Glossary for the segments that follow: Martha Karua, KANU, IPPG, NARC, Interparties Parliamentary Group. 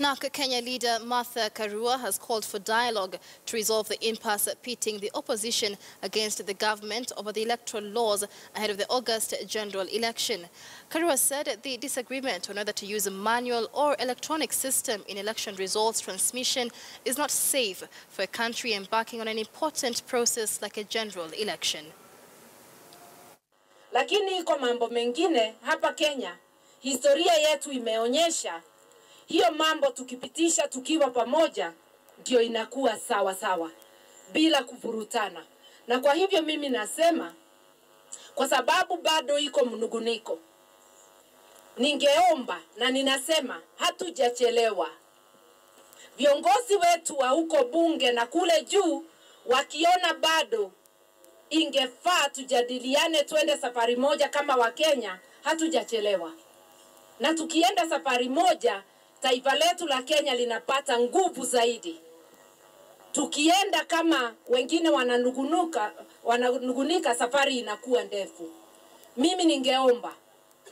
NARC Kenya leader Martha Karua has called for dialogue to resolve the impasse pitting the opposition against the government over the electoral laws ahead of the August general election. Karua said the disagreement on whether to use a manual or electronic system in election results transmission is not safe for a country embarking on an important process like a general election. Lakini iko mambo mengine hapa Kenya, historia yetu imeonyesha hiyo mambo tukipitisha tukiwa pamoja ndio inakuwa sawa sawa bila kuvurutana. Na kwa hivyo mimi nasema, kwa sababu bado iko mnuguniko, ningeomba na ninasema hatujachelewa. Viongozi wetu wa huko bunge na kule juu wakiona bado ingefaa tujadiliane twende safari moja kama wa Kenya, hatujachelewa. Na tukienda safari moja, taifa letu la Kenya linapata nguvu zaidi. Tukienda kama wengine wananugunika, safari inakuwa ndefu. Mimi ningeomba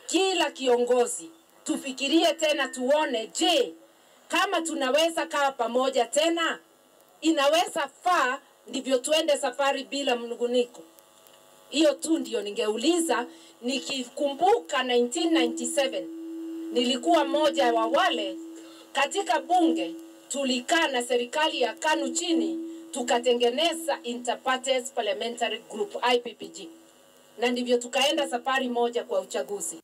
kila kiongozi tufikirie tena, tuone je kama tunaweza kaa pamoja tena, inaweza faa ndivyo tuende safari bila mnuguniko. Hiyo tu ndio ningeuliza, nikikumbuka 1997 nilikuwa moja wa wale katika bunge tulikaa na serikali ya KANU chini tukatengeneza Interparties Parliamentary Group IPPG, na ndivyo tukaenda safari moja kwa uchaguzi.